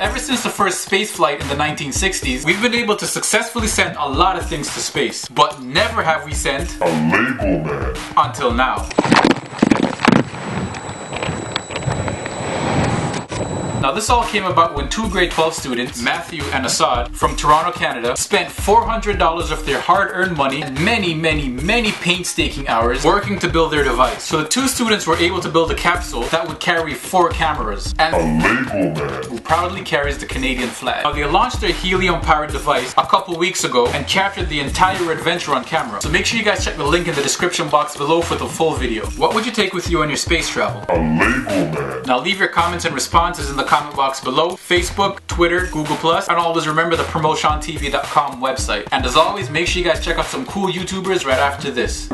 Ever since the first space flight in the 1960s, we've been able to successfully send a lot of things to space, but never have we sent a label man until now. Now this all came about when two grade 12 students, Matthew and Assad, from Toronto, Canada, spent $400 of their hard-earned money and many painstaking hours working to build their device. So the two students were able to build a capsule that would carry 4 cameras and a label man who proudly carries the Canadian flag. Now they launched their helium-powered device a couple weeks ago and captured the entire adventure on camera. So make sure you guys check the link in the description box below for the full video. What would you take with you on your space travel? A label man. Now leave your comments and responses in the comment box below. Facebook, Twitter, Google+, and always remember the PromotionTV.com website. And as always, make sure you guys check out some cool YouTubers right after this.